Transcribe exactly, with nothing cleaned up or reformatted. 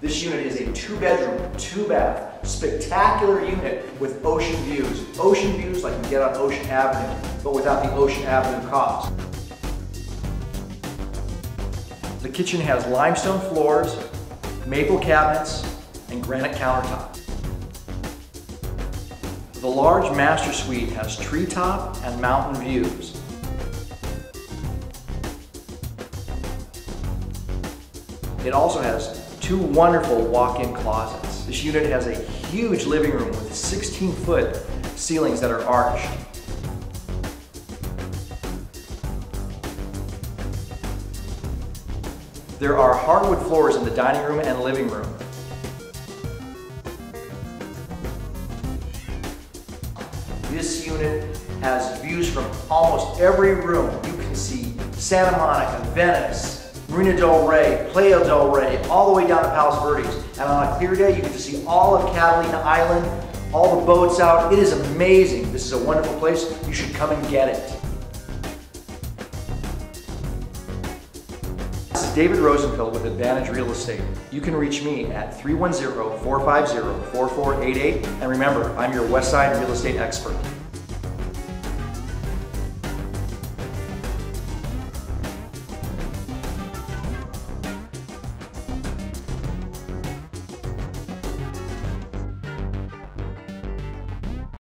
This unit is a two-bedroom, two-bath, spectacular unit with ocean views. Ocean views like you get on Ocean Avenue, but without the Ocean Avenue cost. The kitchen has limestone floors, maple cabinets, and granite countertops. The large master suite has treetop and mountain views. It also has two wonderful walk-in closets. This unit has a huge living room with sixteen foot ceilings that are arched. There are hardwood floors in the dining room and living room. This unit has views from almost every room. You can see Santa Monica, Venice, Marina del Rey, Playa del Rey, all the way down to Palos Verdes. And on a clear day, you can just see all of Catalina Island, all the boats out. It is amazing. This is a wonderful place. You should come and get it. This is David Rosenfeld with Advantage Real Estate. You can reach me at three one zero, four five zero, four four eight eight. And remember, I'm your Westside real estate expert.